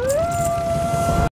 you?